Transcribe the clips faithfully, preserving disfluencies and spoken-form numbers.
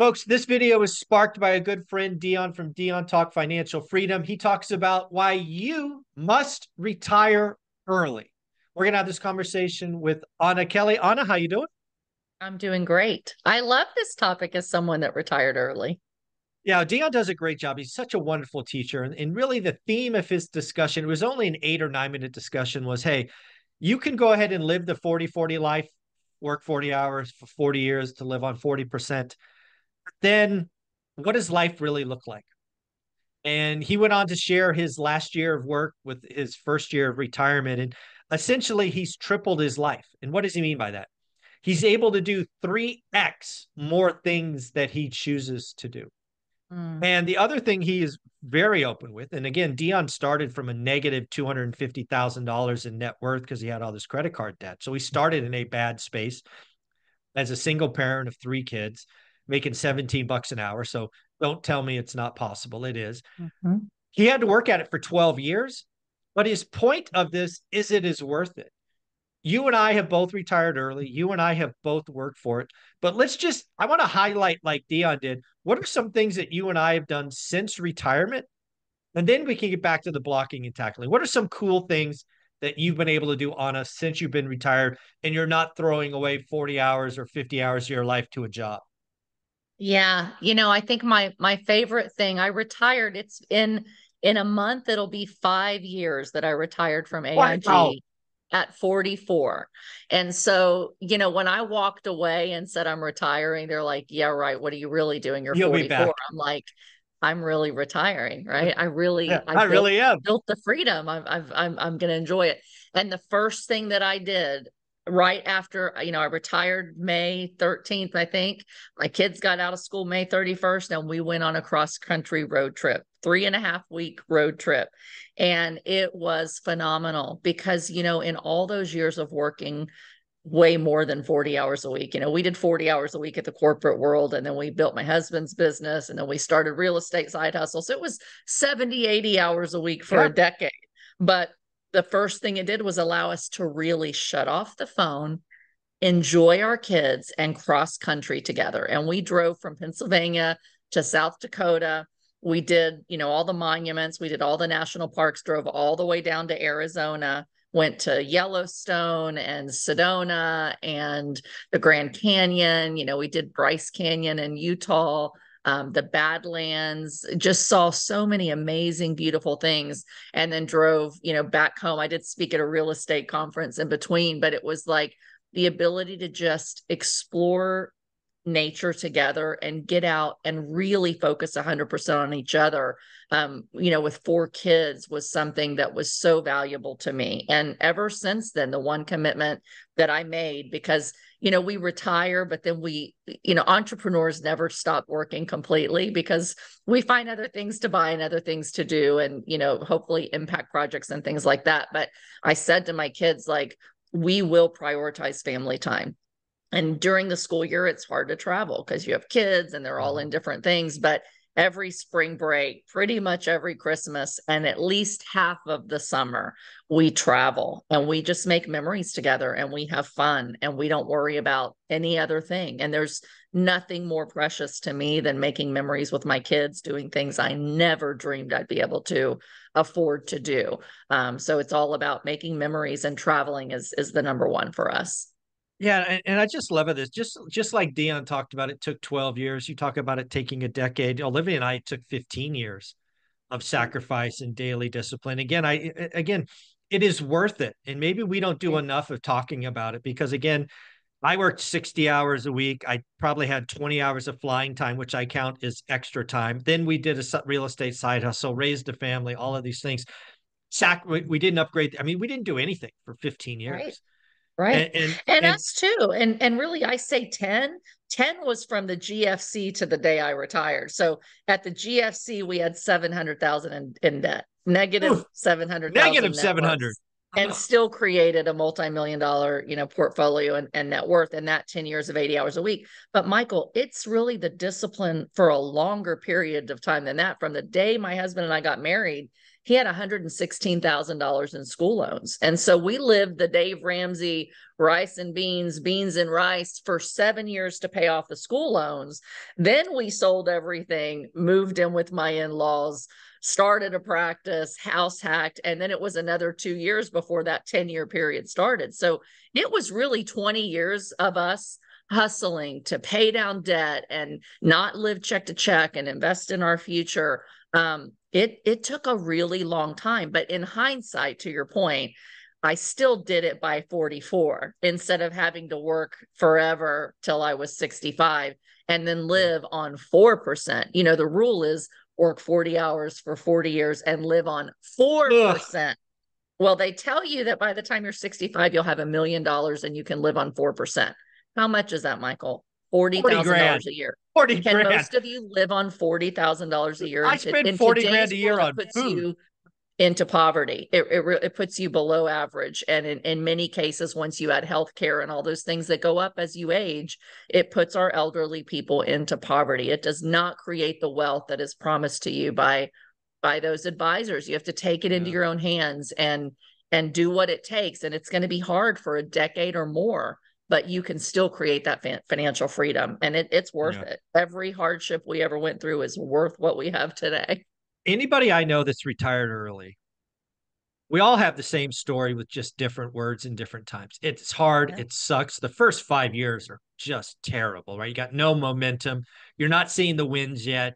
Folks, this video was sparked by a good friend, Dion from Dion Talk Financial Freedom. He talks about why you must retire early. We're going to have this conversation with Anna Kelly. Anna, how you doing? I'm doing great. I love this topic as someone that retired early. Yeah, Dion does a great job. He's such a wonderful teacher. And, and really the theme of his discussion, it was only an eight or nine minute discussion, was, hey, you can go ahead and live the forty forty life, work forty hours for forty years to live on forty percent. Then what does life really look like? And he went on to share his last year of work with his first year of retirement. And essentially, he's tripled his life. And what does he mean by that? He's able to do three X more things that he chooses to do. Mm. And the other thing he is very open with, and again, Dion started from a negative two hundred fifty thousand dollars in net worth because he had all this credit card debt. So he started in a bad space as a single parent of three kids, making seventeen bucks an hour. So don't tell me it's not possible. It is. Mm-hmm. He had to work at it for twelve years, but his point of this is it is worth it. You and I have both retired early. You and I have both worked for it, but let's just, I want to highlight, like Dion did, what are some things that you and I have done since retirement? And then we can get back to the blocking and tackling. What are some cool things that you've been able to do, Anna, since you've been retired and you're not throwing away forty hours or fifty hours of your life to a job? Yeah. You know, I think my, my favorite thing, I retired, it's in, in a month, it'll be five years that I retired from A I G. Wow. At forty-four. And so, you know, when I walked away and said, I'm retiring, they're like, yeah, right. What are you really doing? You're You'll forty-four. I'm like, I'm really retiring. Right. I really, yeah, I, I built, really am built the freedom. I've, I've, I'm, I'm going to enjoy it. And the first thing that I did right after, you know, I retired May thirteenth, I think my kids got out of school May thirty-first, and we went on a cross country road trip, three and a half week road trip. And it was phenomenal because, you know, in all those years of working way more than forty hours a week, you know, we did forty hours a week at the corporate world. And then we built my husband's business, and then we started real estate side hustles. So it was seventy, eighty hours a week for yeah. a decade. But the first thing it did was allow us to really shut off the phone, enjoy our kids, and cross country together. And we drove from Pennsylvania to South Dakota. We did, you know, all the monuments. We did all the national parks, drove all the way down to Arizona, went to Yellowstone and Sedona and the Grand Canyon. You know, we did Bryce Canyon in Utah. Um, the Badlands, just saw so many amazing, beautiful things, and then drove, you know, back home. I did speak at a real estate conference in between, but it was like the ability to just explore nature together and get out and really focus one hundred percent on each other, um, you know, with four kids, was something that was so valuable to me. And ever since then, the one commitment that I made, because, you know, we retire, but then we, you know, entrepreneurs never stop working completely because we find other things to buy and other things to do and, you know, hopefully impact projects and things like that. But I said to my kids, like, we will prioritize family time. And during the school year, it's hard to travel because you have kids and they're all in different things. But every spring break, pretty much every Christmas, and at least half of the summer, we travel and we just make memories together and we have fun and we don't worry about any other thing. And there's nothing more precious to me than making memories with my kids, doing things I never dreamed I'd be able to afford to do. Um, so it's all about making memories, and traveling is is the number one for us. Yeah. And, and I just love it. This just, just like Dion talked about, it took twelve years. You talk about it taking a decade. Olivia and I took fifteen years of sacrifice and daily discipline. Again, I, again, it is worth it. And maybe we don't do enough of talking about it because, again, I worked sixty hours a week. I probably had twenty hours of flying time, which I count as extra time. Then we did a real estate side hustle, raised a family, all of these things. Sac- we, we didn't upgrade. I mean, we didn't do anything for fifteen years. Right. Right. And, and, and, and us too. And and really, I say ten, ten was from the G F C to the day I retired. So at the G F C, we had seven hundred thousand in, in debt, negative seven hundred thousand. Negative seven hundred. And still created a multi-million dollar, you know, portfolio and, and net worth, and that ten years of eighty hours a week. But Michael, it's really the discipline for a longer period of time than that. From the day my husband and I got married he had one hundred sixteen thousand dollars in school loans. And so we lived the Dave Ramsey rice and beans, beans and rice for seven years to pay off the school loans. Then we sold everything, moved in with my in-laws, started a practice, house hacked. And then it was another two years before that ten year period started. So it was really twenty years of us hustling to pay down debt and not live check to check and invest in our future. Um, it, it took a really long time, but in hindsight, to your point, I still did it by forty-four instead of having to work forever till I was sixty-five and then live on four percent. You know, the rule is work forty hours for forty years and live on four percent. Ugh. Well, they tell you that by the time you're sixty-five, you'll have a million dollars and you can live on four percent. How much is that, Michael? forty thousand dollars a year. forty Can grand. Most of you live on forty thousand dollars a year? I spend in forty grand a year on puts food. You into poverty. It, it it puts you below average. And in, in many cases, once you add healthcare and all those things that go up as you age, it puts our elderly people into poverty. It does not create the wealth that is promised to you by, by those advisors. You have to take it yeah. into your own hands and, and do what it takes. And it's going to be hard for a decade or more, but you can still create that fan- financial freedom. And it, it's worth yeah. it. Every hardship we ever went through is worth what we have today. Anybody I know that's retired early, we all have the same story with just different words and different times. It's hard. Yeah. It sucks. The first five years are just terrible, right? You got no momentum. You're not seeing the wins yet.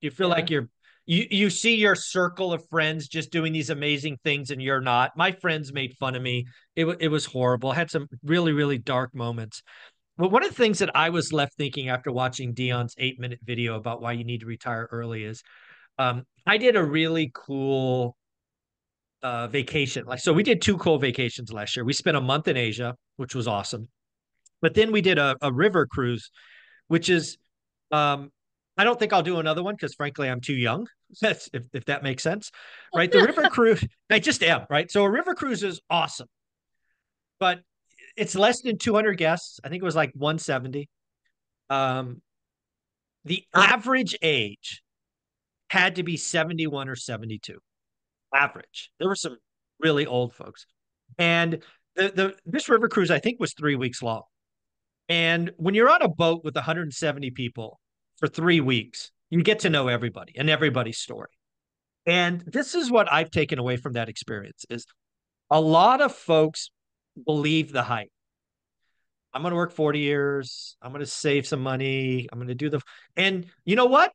You feel yeah. like you're, you, you see your circle of friends just doing these amazing things and you're not. My friends made fun of me. It, it was horrible. I had some really, really dark moments. But one of the things that I was left thinking after watching Dion's eight minute video about why you need to retire early is, Um, I did a really cool uh, vacation. Like, so we did two cool vacations last year. We spent a month in Asia, which was awesome. But then we did a, a river cruise, which is, um, I don't think I'll do another one because frankly, I'm too young. That's if, if that makes sense, right? The river cruise, I just am, right? So a river cruise is awesome, but it's less than two hundred guests. I think it was like one seventy. Um, the average age had to be seventy-one or seventy-two average. There were some really old folks. And the, the this river cruise, I think, was three weeks long. And when you're on a boat with one hundred seventy people for three weeks, you get to know everybody and everybody's story. And this is what I've taken away from that experience is a lot of folks believe the hype. I'm going to work forty years. I'm going to save some money. I'm going to do the, and you know what?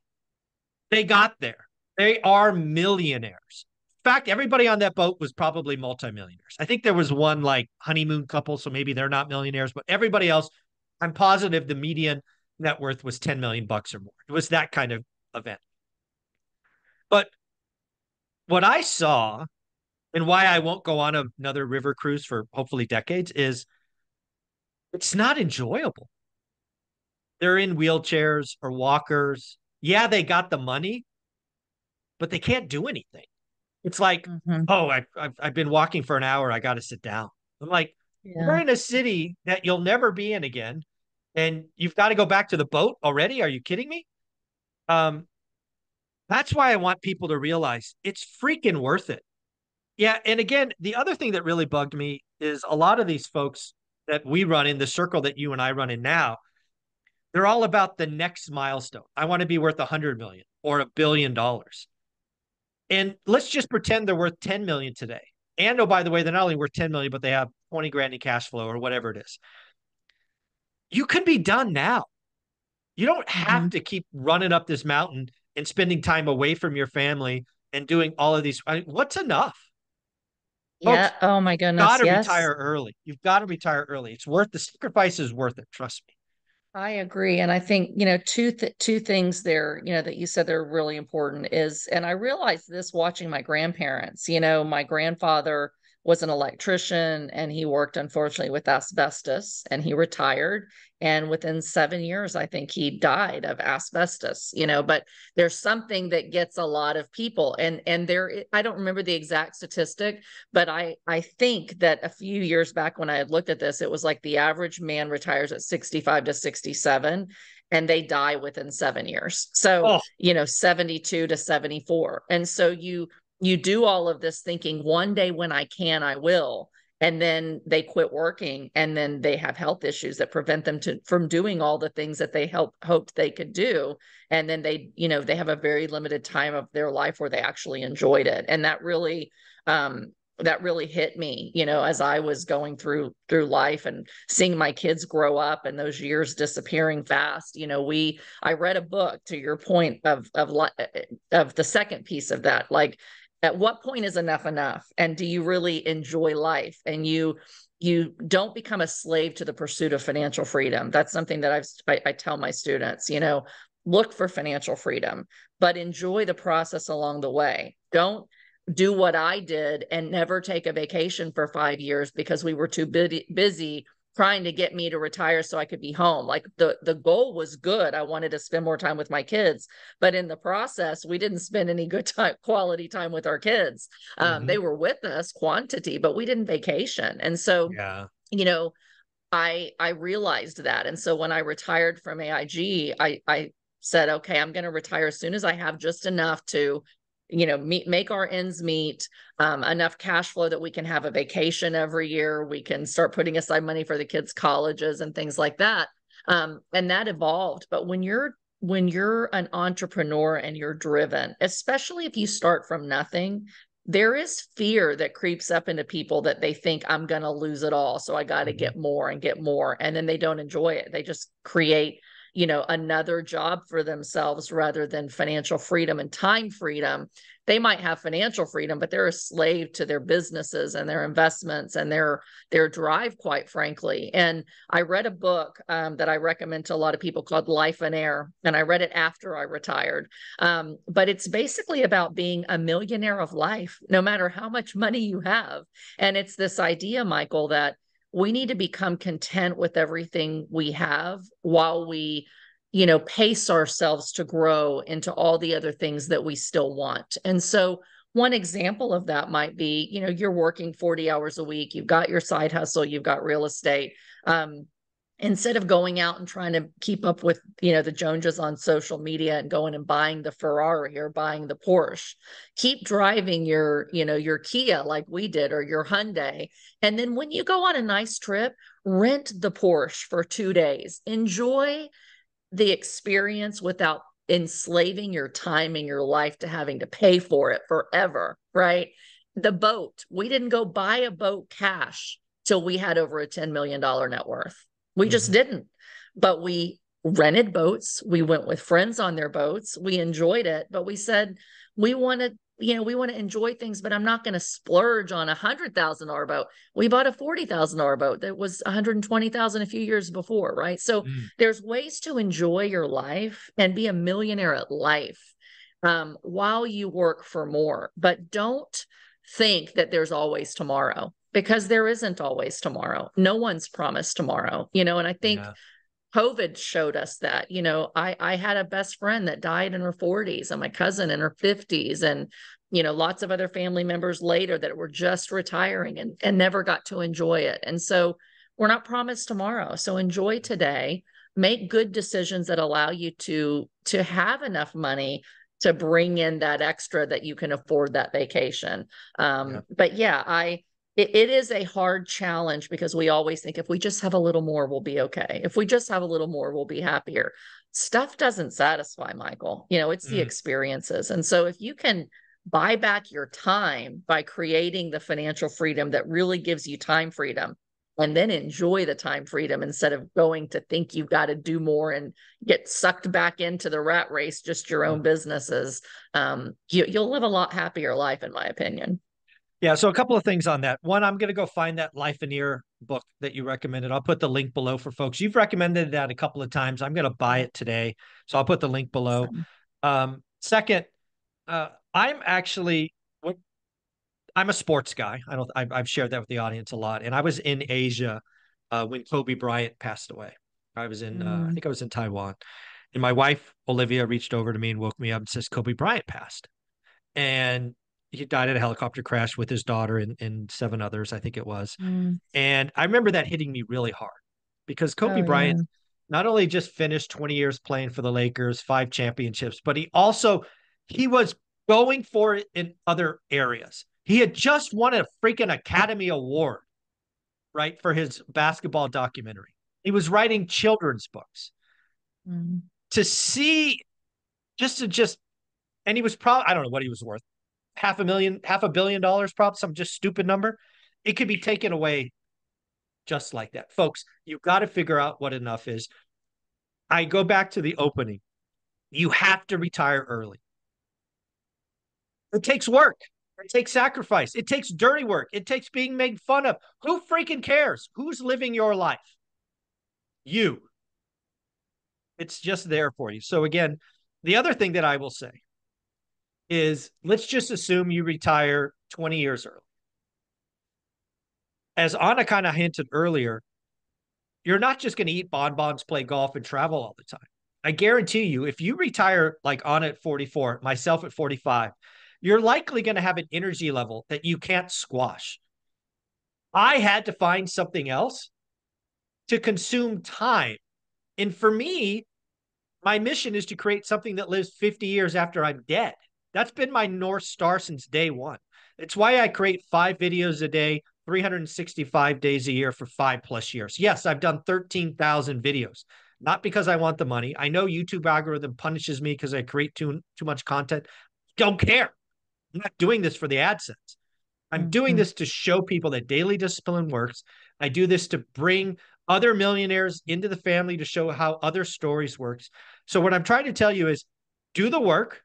They got there. They are millionaires. In fact, everybody on that boat was probably multimillionaires. I think there was one like honeymoon couple, so maybe they're not millionaires, but everybody else, I'm positive the median net worth was ten million bucks or more. It was that kind of event. But what I saw and why I won't go on another river cruise for hopefully decades is it's not enjoyable. They're in wheelchairs or walkers. Yeah, they got the money, but they can't do anything. It's like, mm-hmm. oh, I, I've, I've been walking for an hour. I got to sit down. I'm like, yeah. we're in a city that you'll never be in again. And you've got to go back to the boat already. Are you kidding me? Um, that's why I want people to realize it's freaking worth it. Yeah. And again, the other thing that really bugged me is a lot of these folks that we run in the circle that you and I run in now, they're all about the next milestone. I want to be worth one hundred million dollars or a billion dollars. And let's just pretend they're worth ten million dollars today. And oh, by the way, they're not only worth ten million dollars, but they have twenty grand in cash flow or whatever it is. You could be done now. You don't have mm-hmm. to keep running up this mountain and spending time away from your family and doing all of these. I mean, what's enough? Yeah. Folks, oh my goodness. You've got to yes. retire early. You've got to retire early. It's worth the sacrifice is worth it. Trust me. I agree. And I think, you know, two, th- two things there, you know, that you said they're really important is, and I realized this watching my grandparents, you know, my grandfather was an electrician and he worked unfortunately with asbestos and he retired. And within seven years, I think he died of asbestos, you know, but there's something that gets a lot of people and, and there, I don't remember the exact statistic, but I, I think that a few years back when I had looked at this, it was like the average man retires at sixty-five to sixty-seven and they die within seven years. So, oh. you know, seventy-two to seventy-four. And so you, you do all of this thinking one day when I can, I will. And then they quit working, and then they have health issues that prevent them to, from doing all the things that they help, hoped they could do. And then they, you know, they have a very limited time of their life where they actually enjoyed it. And that really, um, that really hit me, you know, as I was going through, through life and seeing my kids grow up and those years disappearing fast. You know, we, I read a book, to your point of, of, of the second piece of that, like, at what point is enough enough? And do you really enjoy life? And you, you don't become a slave to the pursuit of financial freedom. That's something that I've, I, I tell my students, you know, look for financial freedom, but enjoy the process along the way. Don't do what I did and never take a vacation for five years because we were too busy, busy trying to get me to retire so I could be home. Like the, the goal was good. I wanted to spend more time with my kids, but in the process, we didn't spend any good time, quality time with our kids. Um, mm-hmm. They were with us quantity, but we didn't vacation. And so, yeah. you know, I, I realized that. And so when I retired from A I G, I, I said, okay, I'm going to retire as soon as I have just enough to, you know, meet, make our ends meet, um, enough cash flow that we can have a vacation every year. We can start putting aside money for the kids' colleges and things like that. Um, and that evolved. But when you're, when you're an entrepreneur and you're driven, especially if you start from nothing, there is fear that creeps up into people that they think I'm going to lose it all. So I got to get more and get more. And then they don't enjoy it. They just create, you know, another job for themselves rather than financial freedom and time freedom. They might have financial freedom, but they're a slave to their businesses and their investments and their, their drive, quite frankly. And I read a book um, that I recommend to a lot of people called Lifeonaire, and I read it after I retired. Um, but it's basically about being a millionaire of life, no matter how much money you have. And it's this idea, Michael, that we need to become content with everything we have while we, you know, pace ourselves to grow into all the other things that we still want. And so one example of that might be, you know, you're working forty hours a week, you've got your side hustle, you've got real estate. Um, instead of going out and trying to keep up with, you know, the Joneses on social media and going and buying the Ferrari or buying the Porsche, keep driving your, you know, your Kia like we did, or your Hyundai. And then when you go on a nice trip, rent the Porsche for two days, enjoy the experience without enslaving your time and your life to having to pay for it forever. Right. The boat, we didn't go buy a boat cash till we had over a ten million dollars net worth. We just didn't, but we rented boats. We went with friends on their boats. We enjoyed it, but we said, we want to, you know, we want to enjoy things, but I'm not going to splurge on a hundred thousand dollar boat. We bought a forty thousand dollar boat that was one hundred twenty thousand a few years before. Right. So mm. there's ways to enjoy your life and be a millionaire at life, um, while you work for more, but don't think that there's always tomorrow. Because there isn't always tomorrow. No one's promised tomorrow, you know, and I think yeah. COVID showed us that, you know, I, I had a best friend that died in her forties and my cousin in her fifties and, you know, lots of other family members later that were just retiring and, and never got to enjoy it. And so we're not promised tomorrow. So enjoy today, make good decisions that allow you to, to have enough money to bring in that extra that you can afford that vacation. Um, yeah. But yeah, I, It, it is a hard challenge because we always think if we just have a little more, we'll be okay. If we just have a little more, we'll be happier. Stuff doesn't satisfy, Michael. You know, it's mm-hmm. the experiences. And so if you can buy back your time by creating the financial freedom that really gives you time freedom, and then enjoy the time freedom instead of going to think you've got to do more and get sucked back into the rat race, just your mm-hmm. own businesses, um, you, you'll live a lot happier life, in my opinion. Yeah. So a couple of things on that. One, I'm going to go find that Lifeonaire book that you recommended. I'll put the link below for folks. You've recommended that a couple of times. I'm going to buy it today. So I'll put the link below. Awesome. Um, second, uh, I'm actually, I'm a sports guy. I don't, I've, I've shared that with the audience a lot. And I was in Asia uh, when Kobe Bryant passed away. I was in, mm. uh, I think I was in Taiwan, and my wife, Olivia, reached over to me and woke me up and says, Kobe Bryant passed. And he died in a helicopter crash with his daughter and, and seven others, I think it was. Mm. And I remember that hitting me really hard because Kobe oh, Bryant yeah. not only just finished twenty years playing for the Lakers, five championships, but he also, he was going for it in other areas. He had just won a freaking Academy Award, right, for his basketball documentary. He was writing children's books. Mm-hmm. To see, just to just, and he was probably, I don't know what he was worth, half a million, half a billion dollars, probably some just stupid number. It could be taken away just like that. Folks, you've got to figure out what enough is. I go back to the opening. You have to retire early. It takes work. It takes sacrifice. It takes dirty work. It takes being made fun of. Who freaking cares? Who's living your life? You. It's just there for you. So again, the other thing that I will say is, let's just assume you retire twenty years early. As Anna kind of hinted earlier, you're not just going to eat bonbons, play golf, and travel all the time. I guarantee you, if you retire like Anna at forty-four, myself at forty-five, you're likely going to have an energy level that you can't squash. I had to find something else to consume time. And for me, my mission is to create something that lives fifty years after I'm dead. That's been my North Star since day one. It's why I create five videos a day, three hundred sixty-five days a year for five plus years. Yes, I've done thirteen thousand videos, not because I want the money. I know YouTube algorithm punishes me because I create too, too much content. Don't care. I'm not doing this for the AdSense. I'm doing this to show people that daily discipline works. I do this to bring other millionaires into the family to show how other stories works. So what I'm trying to tell you is, do the work,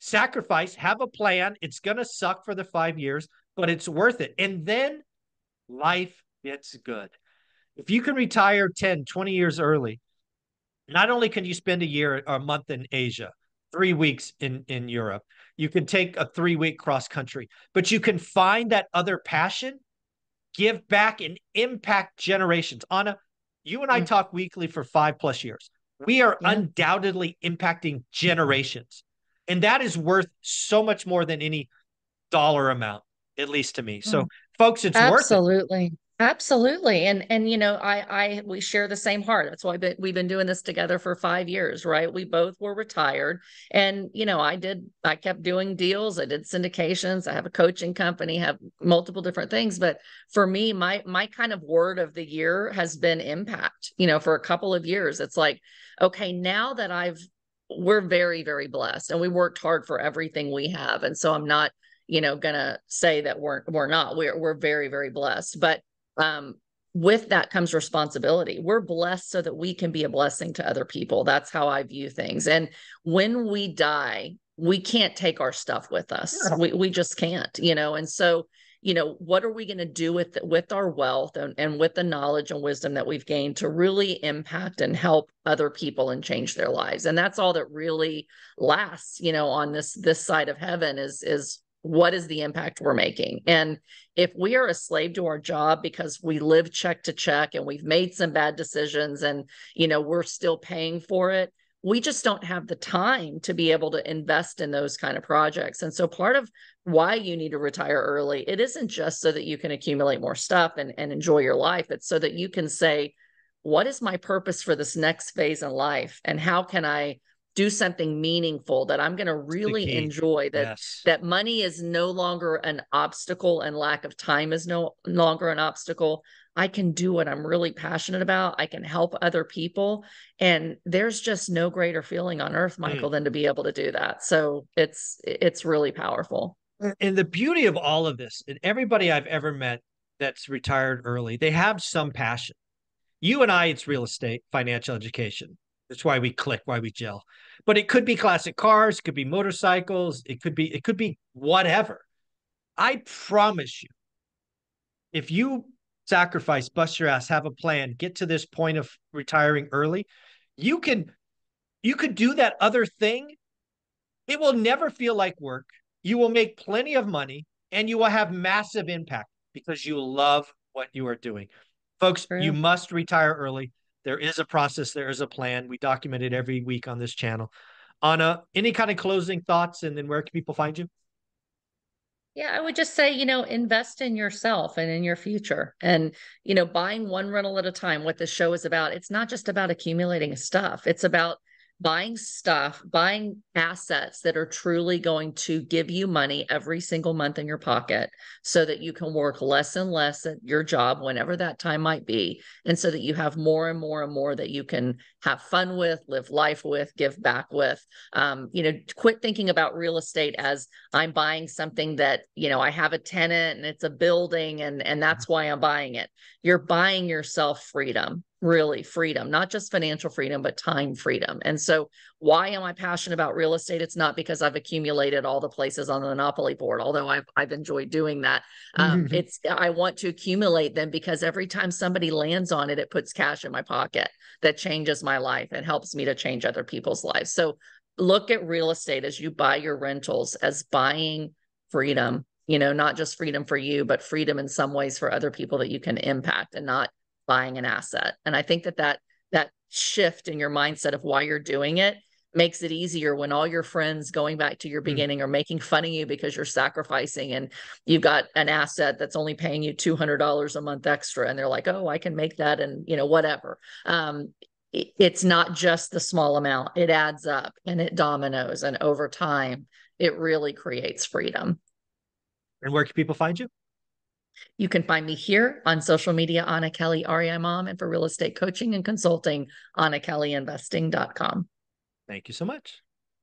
sacrifice, have a plan. It's going to suck for the five years, but it's worth it. And then life gets good. If you can retire ten, twenty years early, not only can you spend a year or a month in Asia, three weeks in, in Europe, you can take a three-week cross-country, but you can find that other passion, give back, and impact generations. Anna, you and I mm-hmm. talk weekly for five-plus years. We are yeah. undoubtedly impacting generations, and that is worth so much more than any dollar amount, at least to me. Mm-hmm. So, folks, it's Absolutely. worth it. Absolutely. Absolutely. And, and, you know, I, I, we share the same heart. That's why we've been doing this together for five years, right? We both were retired and, you know, I did, I kept doing deals. I did syndications. I have a coaching company, have multiple different things. But for me, my, my kind of word of the year has been impact, you know, for a couple of years. It's like, okay, now that I've, we're very, very blessed and we worked hard for everything we have. And so I'm not, you know, gonna say that we're, we're not, we're, we're very, very blessed, but Um, with that comes responsibility. We're blessed so that we can be a blessing to other people. That's how I view things. And when we die, we can't take our stuff with us. Yeah. We we just can't, you know? And so, you know, what are we going to do with, with our wealth and, and with the knowledge and wisdom that we've gained to really impact and help other people and change their lives? And that's all that really lasts, you know, on this, this side of heaven is, is, what is the impact we're making? And if we are a slave to our job because we live check to check and we've made some bad decisions and, you know, we're still paying for it, we just don't have the time to be able to invest in those kind of projects. And so part of why you need to retire early, it isn't just so that you can accumulate more stuff and, and enjoy your life. It's so that you can say, what is my purpose for this next phase in life? And how can I do something meaningful that I'm going to really enjoy, that, yes. that money is no longer an obstacle and lack of time is no longer an obstacle. I can do what I'm really passionate about. I can help other people. And there's just no greater feeling on earth, Michael, mm. than to be able to do that. So it's, it's really powerful. And the beauty of all of this, and everybody I've ever met that's retired early, they have some passion. You and I, it's real estate, financial education. That's why we click, why we gel. But it could be classic cars, it could be motorcycles, it could be, it could be whatever. I promise you, if you sacrifice, bust your ass, have a plan, get to this point of retiring early, you can, you could do that other thing. It will never feel like work. You will make plenty of money and you will have massive impact because you love what you are doing. Folks, True. You must retire early. There is a process. There is a plan. We document it every week on this channel. Anna, any kind of closing thoughts, and then where can people find you? Yeah, I would just say, you know, invest in yourself and in your future and, you know, buying one rental at a time, what this show is about. It's not just about accumulating stuff. It's about buying stuff, buying assets that are truly going to give you money every single month in your pocket so that you can work less and less at your job, whenever that time might be. And so that you have more and more and more that you can have fun with, live life with, give back with, um, you know, quit thinking about real estate as I'm buying something that, you know, I have a tenant and it's a building and, and that's why I'm buying it. You're buying yourself freedom. Really freedom, not just financial freedom, but time freedom. And so why am I passionate about real estate? It's not because I've accumulated all the places on the Monopoly board, although I've, I've enjoyed doing that. Um, mm-hmm. It's I want to accumulate them because every time somebody lands on it, it puts cash in my pocket that changes my life and helps me to change other people's lives. So look at real estate as you buy your rentals as buying freedom, you know, not just freedom for you, but freedom in some ways for other people that you can impact and not buying an asset. And I think that, that that shift in your mindset of why you're doing it makes it easier when all your friends, going back to your beginning, mm-hmm. are making fun of you because you're sacrificing and you've got an asset that's only paying you two hundred dollars a month extra. And they're like, oh, I can make that and, you know, whatever. Um, it, it's not just the small amount. It adds up and it dominoes. And over time, it really creates freedom. And where can people find you? You can find me here on social media, Anna Kelly, R E I Mom, and for real estate coaching and consulting, Anna Kelly Investing dot com. Thank you so much.